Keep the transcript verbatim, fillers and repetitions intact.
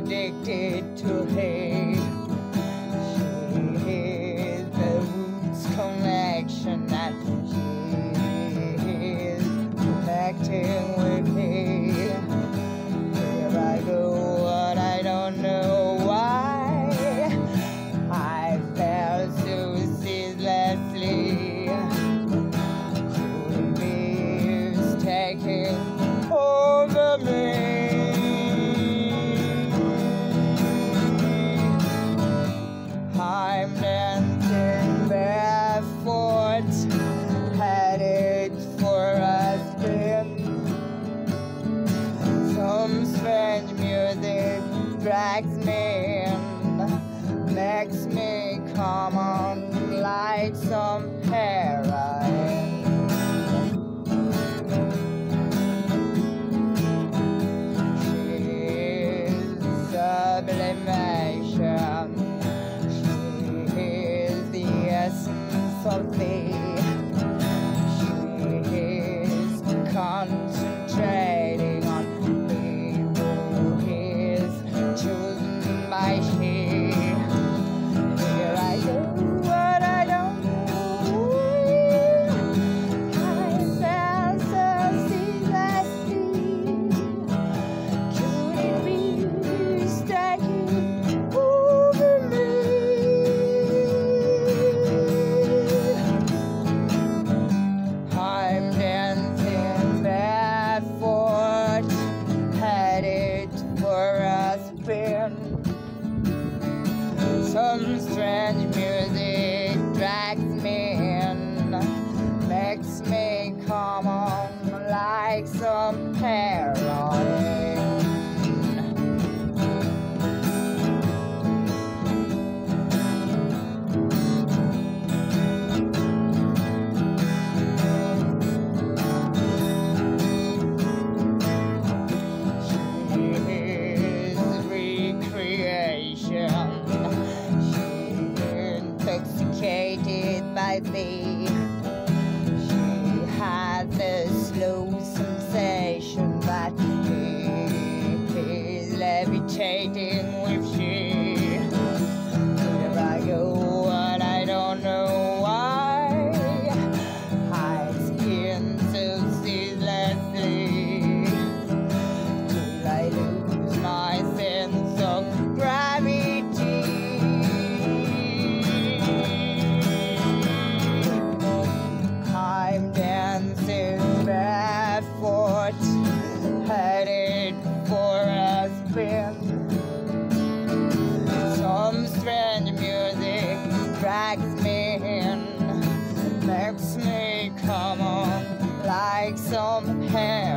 Addicted to hate. She is the roots connection that she is connecting with me. Here I go, but I don't know why. I fell so ceaselessly. She is taking over me. I'm dancing barefoot, headed for a spin. Some strange music drags me in, makes me come on like some heroin. She's sublimation. Of me. She is concentrating on me, who is chosen by she. Here I go, but I don't know. I fell so ceaselessly. Could it be stacking over me? Some strange music drags me in, makes me come on like some heroin. Intoxicated by me, she has a slow sensation that is levitating with she. Here I go, and I don't know why. I spin so ceaselessly till I lose my sense of gravity. I'm dancing barefoot, headed for a spin. Some strange music drags me in, makes me come on like some hair.